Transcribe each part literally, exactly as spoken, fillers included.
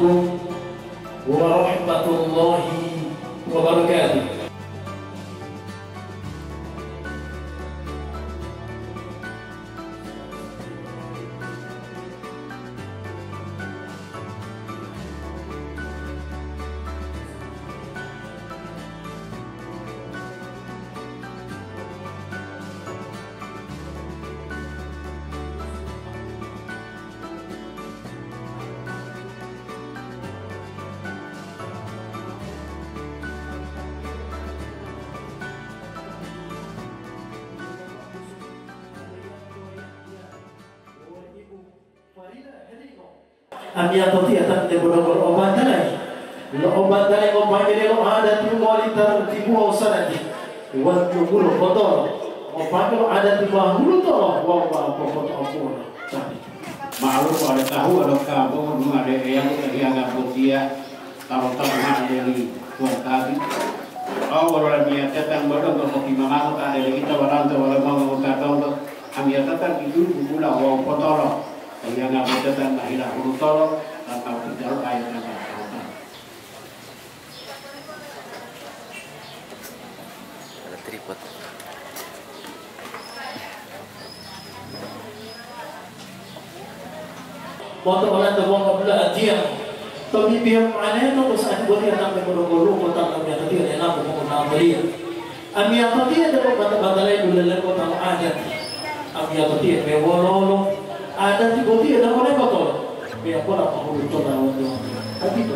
عليكم ورحمة الله وبركاته. Ani atau tiada tidak berdoa obat dalai, obat dalai obat jadi lo ada timu walita timu hausan nanti, buat bulu kotor, obat kalau ada timu hulu tolong, wow wow pokok opor, malu ada tahu ada kabur, ada yang yang kabur dia, tahu tahu ada dari tuan tadi, awalnya niat datang berdoa kalau kita malu ada lagi kita orang tu orang mau berdoa untuk kami datang itu bulu wow kotor. Yang ada dan lahirah huruf tolong atau tidak ayat yang terkata. Ada tripod. Waktu orang terbuang kebelah dia, pemimpin mana itu pesan buat dia tak berkorban, kota kami atau dia yang nak mengundang dia. Kami atau dia dapat bata-bata lain dalam kota adat. Kami atau dia mewolong. Ada tiga tiga dah boleh betul. Biar aku nak tahu betul dah untuk hati tu.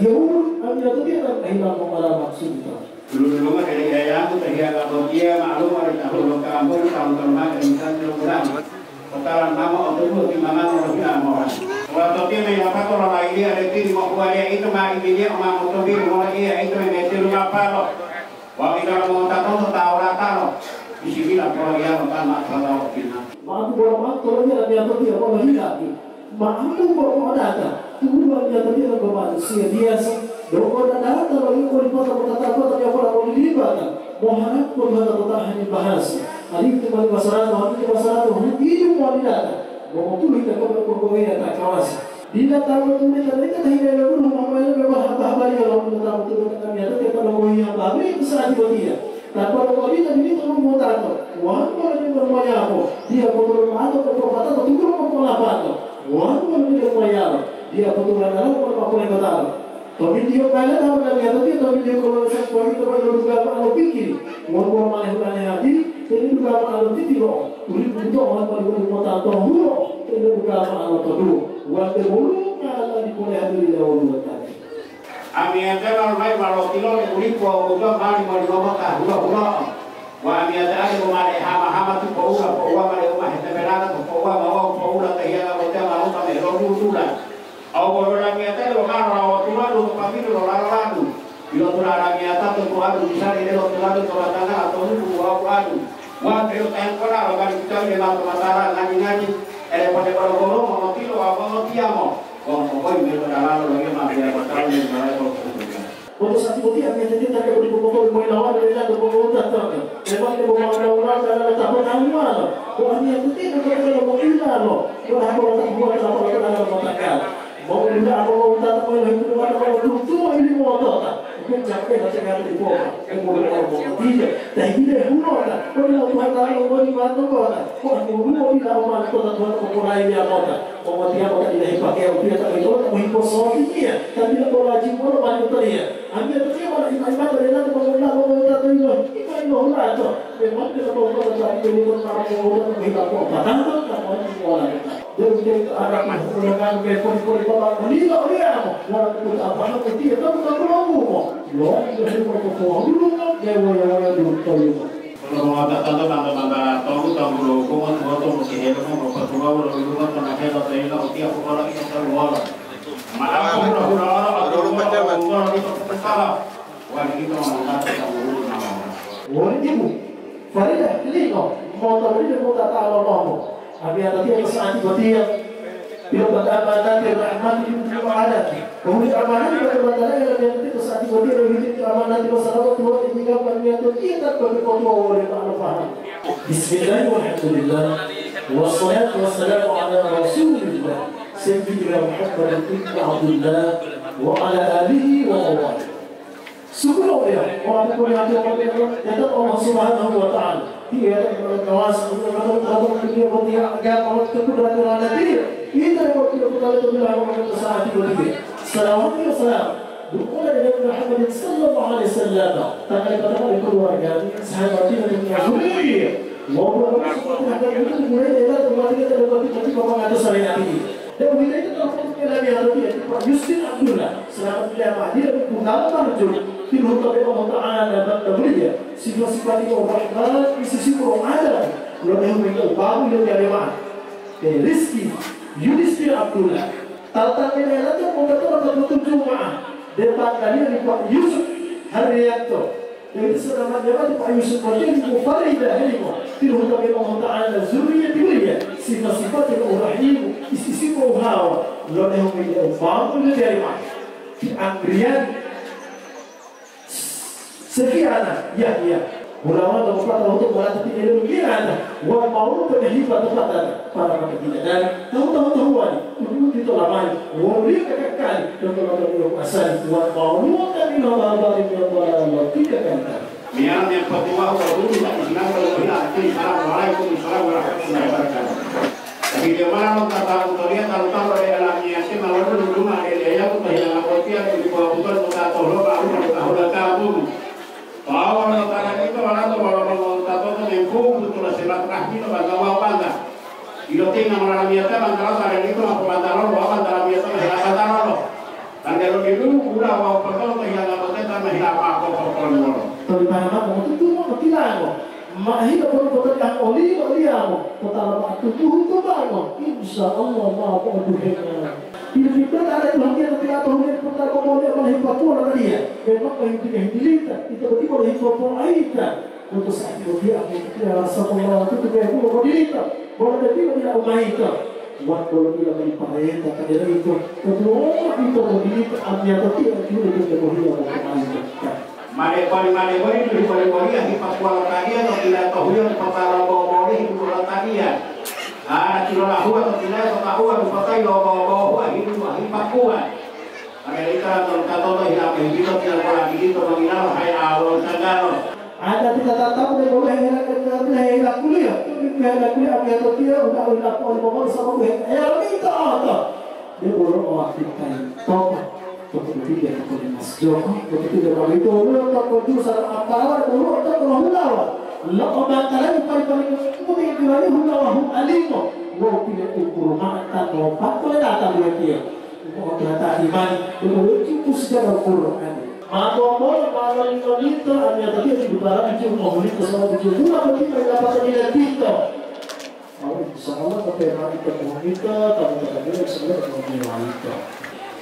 Dia umur, kami jatuh dia tak hilang mengalami maksud kita. Dulu-dulu mah dari gaya aku terhias kalau dia maklum hari tahun luka kampung tahun terma kemisan terbulan. Ketalan nama untuk buat gimana orang bilang orang. Kalau dia mengapa orang lagi dia ada di mau kuliah itu mah ini dia orang untuk dia mau dia itu menjadi rumah apa lo? Walaupun kalau mau tahu tahu rata lo. Di sini lah kalau dia bukan masalah orang. Maaf buat maaf kalau dia jatuh dia orang lagi. Maaf buat maaf ada. Tuhan yang tadi ada manusia biasa, doa dan harta bagi orang kota kota kota tapi orang orang dilibat. Mohon pun kota kota hanya bahas. Hari itu bagi masyarakat, hari itu masyarakat hanya hidup wanita. Mohon tu kita kau berkomunikasi tak kawas. Bila tahu tu mereka mereka dah hilang dulu. Mohon mereka berhamba hamba dia kalau kita tahu tu mereka ada kita berkomunikasi hamba ini besar di dunia. Tapi kalau kami tadi ini kalau mau tahu, wah orang ini bermaya aku. Dia bermaya atau berkata atau tidur berkelabat. Wah orang ini bermaya. Dia kebetulan dalam perempuan yang datang. Tapi dia kalian apa lagi atau dia tapi dia kalau saya pergi terus berduga malu pikir, mau buat malah bukan hati, jadi berduga malu pikir. Uridu orang wali kota atau hulu terbuka ala kedua. Waktu hulu kalau dikolehkan di dalam kota. Ami akan orang baru kilo uridu orang bali wali kota hulu hulu. Wa ami ada rumah hama hama tu paulah paulah ada rumah temelana tu paulah bawah paulah tehia kota baru kami rodu tulah. Awal orang miata orang rawat tulah untuk kami orang lalu. Bila orang miata tu tulah bisa ini orang tulah tu tulah tanah atau tu tulah lalu. Wah, periuk tempoh lah, orang kita ni dalam pemasaran, ngaji-ngaji, ada pada kalau golong, mau kilo, apa mau tiamo, kalau mau kau ibu dalam, lagi mah dia pasal ni malah kalau putih. Untuk satu putih, yang jadi tak ada putih pokok, main lawan dari satu pokok tak tahu. Lepas dia bawa orang dalam tak pernah mual, orang yang putih tak pernah bawa kita loh, orang orang tak buat apa apa dalam matakan. Mau benda apa orang tak tahu, orang tua orang tua ini mau tak? Mencapai hasil yang dibuat, yang boleh orang tidak, tapi dia bunuh tak, orang Tuhan tahu orang di mana kota, orang bunuh di dalam mana kota Tuhan memulai dia kota, orang dia kota tidak dipakai, dia tak boleh orang mengikut soal dia, tapi dia boleh wajib orang maju teriak, ambil teriak orang ikan ikan teriak orang orang orang tak tahu ikan ikan orang itu, memang kita boleh orang tak tahu orang orang tidak kota, tanpa tanpa orang. Jadi arah masuk dengan berpori-pori bawa meninggal dia, orang pun apa nak pergi, kita bukan berlaku, loh jadi berpori-pori dulu, dia orang-orang dulu tahu. Kalau mau ada tanda tanda tahu tahu dulu, kau kan buat tu mesti hebat, kau pasti kau orang dulu kan pernah hebat, tapi nak tiap orang kita terluar. Maaf, aku dah orang orang macam orang itu bersalah, orang itu orang tak tahu nama. Orang ibu, Farida, lihat, mau tahu dia mau tak tahu nama. Abi ada tiada kesan tiada, tiada benda-benda tiada aman di bawah adat. Kemudian amanah di bawah adat yang ada tiada kesan tiada, tiada amanah di bawah sarawak tuan ini kapan dia tu kita berfikir oleh Allah Taala. Bismillahirrahmanirrahim. Wassalatu wassalamu ala Rasulillah. Sayyidina Muhammad bin Abdullah wa ala alihi wa sallam. Syukur ya, orang itu yang ada Allah Subhanahu wa Taala. Dia yang mengawas orang orang dunia bertiak agak orang terkuda terada dia. Ia dapat kita berada dalam orang besar di dunia. Salawat dan salam. Bukanlah dari Muhammad Sallallahu Alaihi Wasallam. Tangan tangan dari keluarga, sahabat dan mengagumi. Mohon maaf terhadap kita mulai dari tempat kita dapat kita bapa ada selain ini. Dan kita itu terus mengalami hal ini. Pak Yusdin Abdullah selamat menyapa dia mengungkapkan jujur. Tidur tapi orang taala dapat terbelia. Sifat-sifat itu orang taala di sisi orang ada. Belum yang mereka baru yang dari mana? Dari Rizki Yudhistira bin Abdullah. Tata kenalan itu mengatakan orang tertuju mana? Depan kali dari Pak Yusuf Haryanto. Jadi selamat jawab Pak Yusuf Haryanto. Kufari dah heliko. Tidur tapi orang taala zuriat terbelia. Sifat-sifat itu orang ibu di sisi orang hawa. Belum yang mereka baru yang dari mana? Di Anggraini Sopiana Yahya, ulama dan ulama untuk melatih ilmu kita, wah mau berhibat tempat para pekerja dan tahu-tahu tuan, tujuh itu ramai, wali kekal, dan kalau asal wah mau kami nampakkan yang baru tidak kental. Mian yang pertama kalau dulu tak nak kalau tidak, ini salah balai pun salah berakhir. Tapi dia malam tak tahu tuanya, tak tahu dari alamnya, si malam itu dulu ada dia yang berjalan bertiak di bawah bukan muka tolong baru tahu dah kabur. Awal datang itu orang tu orang orang tato tu membuat tulah selat rahmi tu bagawa panjang. Ilo tinggal orang biasa bandar orang itu nak bandar orang bandar biasa hilang bandar orang. Dan kalau itu pula awal pertama tu hilang apa tu tak hilang apa apa pertama orang. Tapi mana orang tu tu tidak orang. Mahi orang betul yang oli oli orang. Pertama waktu tu tu orang. Insya Allah maaf orang tu. Hidup kita ada bahagian ketika tahunnya putar komponen oleh Papua tadi ya. Memang yang dihilirkan itu berarti oleh Papua kita. Untuk saat itu dia punya rasa pengelolaan itu dia punya dihilirkan. Boleh jadi punya umai itu. Buat kalau dia beri pahaya tak ada lagi itu. Kemudian itu dihilirkan amnya tapi itu lebih terhilirkan umai itu. Malekori malekori itu malekori yang di Papua tadi atau tidak tahu yang pertama bawa boleh itu tadi ya. Ah, tirolah hua atau tidak tahu yang pakai bawa bawa. Pakuan, Amerika terutama hilang begitu tidak pernah begitu mengira hai awal negara. Ada tidak tahu dengan hilang dengan hilang kuliah, hilang kuliah Amerika dia sudah hilang pon-pon sama buat. Ya kita ada dia orang orang kita tahu betul tidak betul masuk betul tidak begitu orang tak betul salah apa orang tak betul lawan.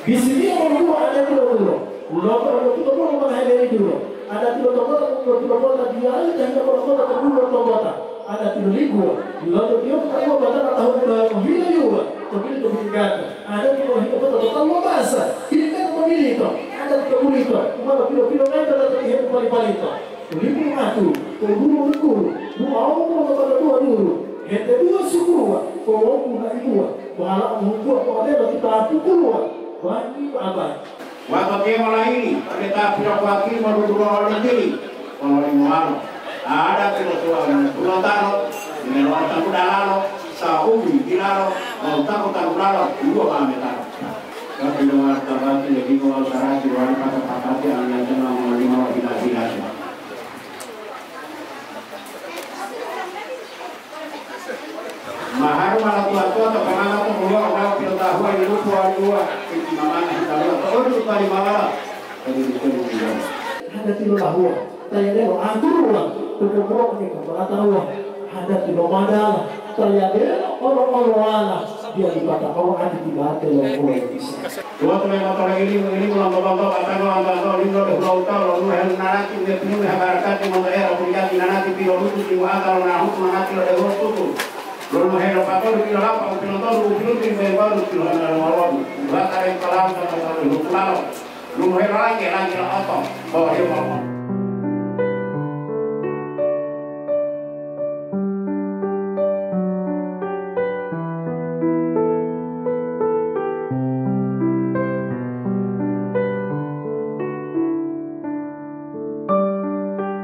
Di sini orang tua ada dulu, ulang tahun kita pun menghadiri dulu. Ada tiga tombol, tiga tombol tadi ada tiga tombol atau dua tombol. Ada tiga ribu, lalu dia kalau baca tahun sembilan juga, tapi itu bukan. Ada tiga tombol atau tombol bahasa, ini kan pemilih itu. Ada tiga puluh itu, cuma pilo-pilo meter atau tiga puluh paling itu. Ribu satu, ribu dua, dua orang atau dua dulu. Hente dua suku, kalau punya dua, kalau mukul kalau ada kita pukul. Bagi apa? Waktu malah ini kita pilih wakil berdua orang diri, orang luar. Ada keluarga yang berlantau, berlantau dalam, sahubi dilaro, berlantau dalam, dua kami dalam. Kami luar terbatas jadi kalau cara jualan kata-kata yang ada dalam lima kita silakan. Mahar malah tua-tua atau pengalat pemula orang piltahu itu tua-tua. Ada di lahua, saya deh antur lah, tukurok nih kata Allah. Ada di nomadala, saya deh orang-orang dia dikata kau ada di batin yang boleh. Dua teman-teman ini ini pulang bapak-bapak kata orang bapak ini orang pulau tahu orang yang nanti dia punya berkat di mana era punya di nanti pilot itu di mana kalau nahut nanti ada orang tuh. Belum hero pakai lebih lama, penonton lebih lebih lebar, lebih dalam malam. Bahkan yang kelam dan terlalu lama. Belum hero lagi lagi atau bawa hero.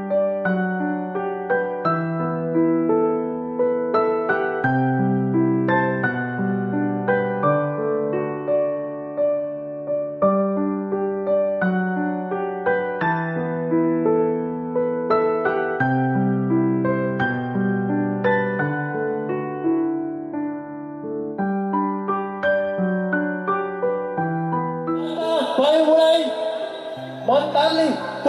Salim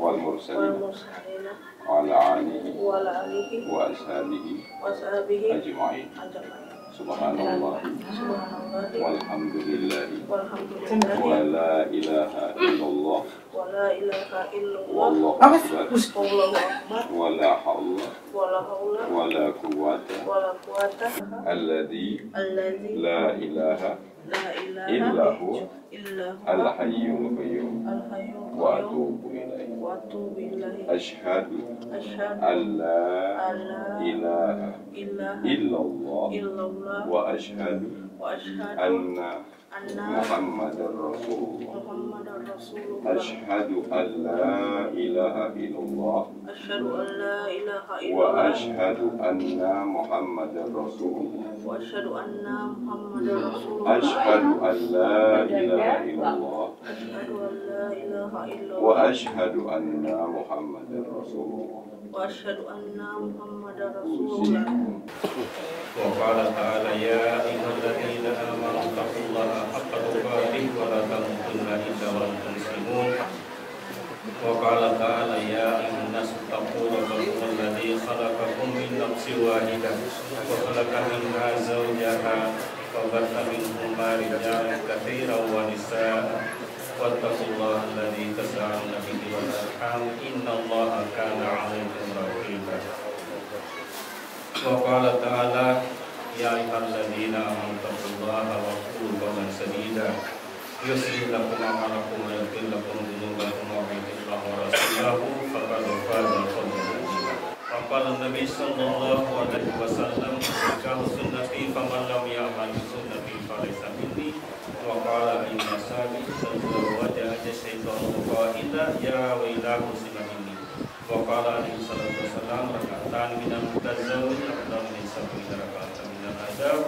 wal mursalin wal alihi wal alihi wa ashabihi wa ashabihi ajma'in subhanallah subhanallah walhamdulillah walhamdulillah wa la ilaha illallah wa la ilaha illallah wa la haula wa la quwwata wa la quwwata alladhi alladhi la ilaha illahu al-hayyul qayyum wa atubu ilaihi ashhadu an la ilaha illallah wa ashhadu anna muhammadar rasulullah ashhadu an la ilaha illallah wa ashhadu anna muhammadar rasulullah وأشهد أن محمد رسول الله أشهد أن لا إله إلا الله أشهد أن لا إله إلا الله وأشهد أن محمد رسول الله وأشهد أن محمد رسول الله وقال تعالى يا أيها الذين آمنوا اتقوا الله حق تقاته ولا تموتن إلا وأنتم مسلمون وقال تعالى يا أيها الناس اتقوا ربكم الذي خلقكم من نفس واحدة وخلق منها زوجها وبث منهما رجالا كثيرا ونساء واتقوا الله الذي تساءلون به والأرحام إن الله كان عليكم رقيبا وقال تعالى يا أيها الذين آمنوا اتقوا الله وقولوا قولا سديدا يصلح لكم أعمالكم ويغفر لكم ذنوبكم ومن يطع الله ورسوله فقد فاز فوزا عظيما. وقال النبي صلى الله عليه وسلم تلك سنتي فمن لم يعمل بسنتي فليس مني. وقال إن أصحابي تزوج الشيطان قائلا يا ويلاه سم مني. وقال عليه الصلاة والسلام ركعتان من المتزوج أفضل من سبعين ركعة من العذاب.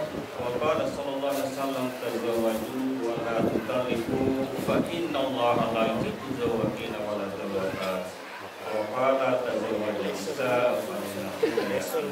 وقال صلى الله عليه وسلم تزوجوا ولا تطلقوا فإن الله لا يحب الزواجين ولا الزوجات. وقال تزوج النساء فإن النساء.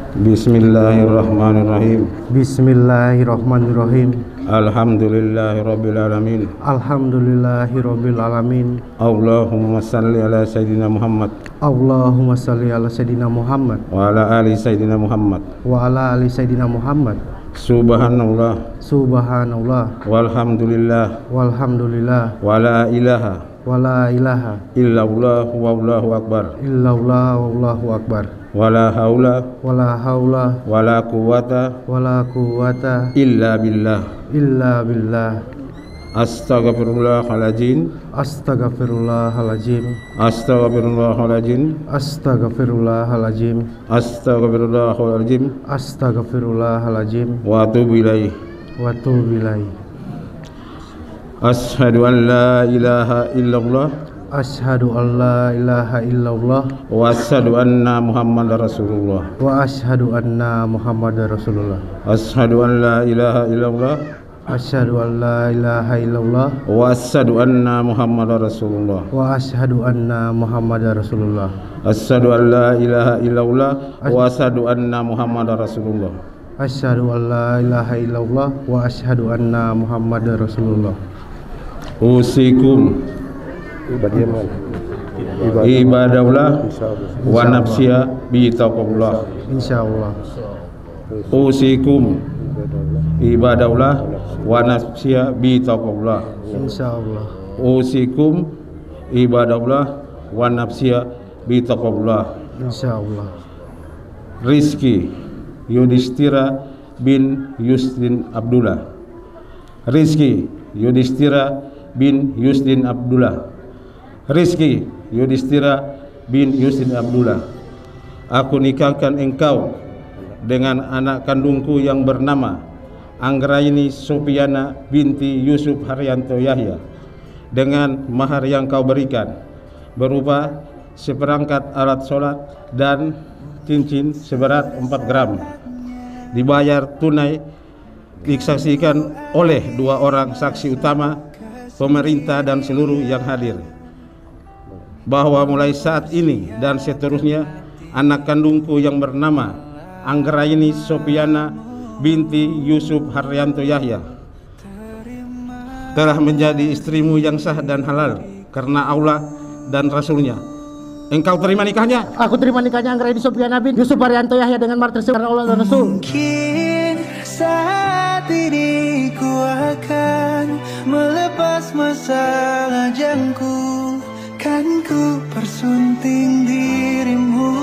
Bismillahirrahmanirrahim. Bismillahirrahmanirrahim. Alhamdulillahirrabbilalamin. Alhamdulillahirrabbilalamin. Allahumma salli ala Sayyidina Muhammad. Allahumma salli ala Sayyidina Muhammad. Wa ala ali Sayyidina Muhammad. Wa ala ali Sayyidina Muhammad. Subhanallah, subhanallah, walhamdulillah, walhamdulillah, wala ilaha, wala ilaha, illallah, wallahu akbar, illallah, wallahu akbar, wala haula, wala haula, wala quwata, wala quwata, illa billah, illa billah. Astagfirullahaladzim, astagfirullahaladzim, astagfirullahaladzim, astagfirullahaladzim, astagfirullahaladzim, astagfirullahaladzim, wa atubu ilaihi, wa atubu ilaihi. Ashhadu an la ilaha illallah, ashhadu an la ilaha illallah, wa ashhadu anna muhammadar rasulullah, wa ashhadu anna muhammadar rasulullah. Ashhadu an la ilaha illallah, asyhadu an la ilaha illallah, wa asyhadu anna muhammadar rasulullah, wa asyhadu anna muhammadar rasulullah. Asyhadu an la ilaha illallah, wa asyhadu anna muhammadar rasulullah. Asyhadu an la ilaha illallah, wa asyhadu anna muhammadar rasulullah. Usikum ibadallah wa nafsiya bi taqwallah insyaallah. Usikum ibadallah wa nafsiya bi taqwallah insyaallah. Usikum ibadallah wa nafsiya bi taqwallah insyaallah. Rizki Yudhistira bin Yusdin Abdullah. Rizki Yudhistira bin Yusdin Abdullah. Rizki Yudhistira bin Yusdin Abdullah. Aku nikahkan engkau dengan anak kandungku yang bernama Anggraini Sopiana binti Yusuf Haryanto Yahya dengan mahar yang kau berikan berupa seperangkat alat sholat dan cincin seberat empat gram, dibayar tunai, disaksikan oleh dua orang saksi utama, pemerintah dan seluruh yang hadir, bahwa mulai saat ini dan seterusnya anak kandungku yang bernama Anggraini Sopiana binti Yusuf Haryanto Yahya telah menjadi istrimu yang sah dan halal karena Allah dan Rasulnya. Engkau terima nikahnya? Aku terima nikahnya Anggraini Sopiana binti Yusuf Haryanto Yahya dengan mahar tersebut karena Allah dan Rasul. Mungkin saat ini ku akan melepas masa lajangku, kan ku persunting dirimu,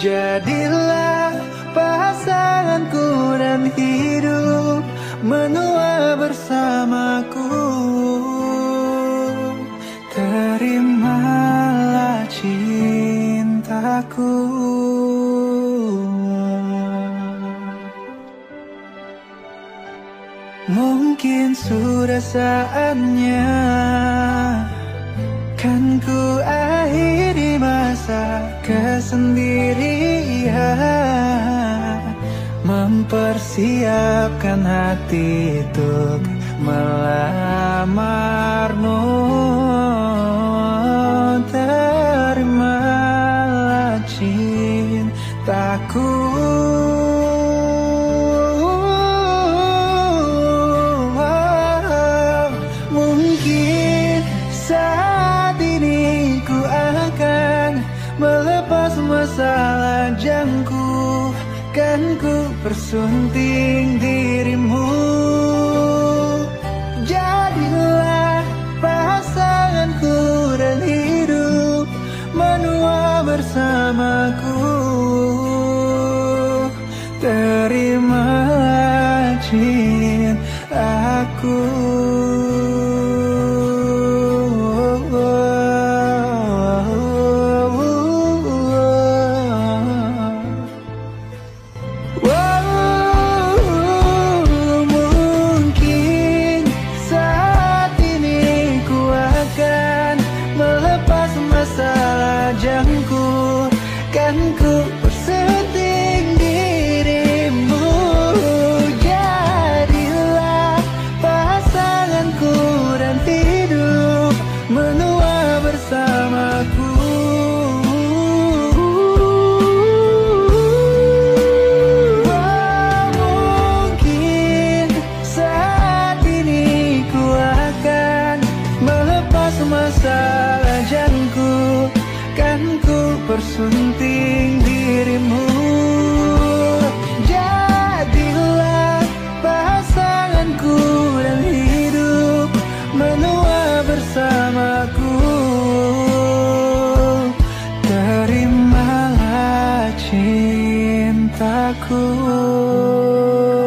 jadilah pasanganku dan hidup menua bersamaku. Terimalah cintaku. Mungkin sudah saatnya, kan ku akhiri masa kesendirian, mempersiapkan hati untuk melamarmu. Terimalah cintaku. Mungkin Terlepas masalah jangku, kan ku persunting dirimu. Jadilah pasanganku dan hidup menua bersamaku. Terimalah cinta aku. Persunting dirimu, jadilah pasanganku dan hidup menua bersamaku. Terimalah cintaku.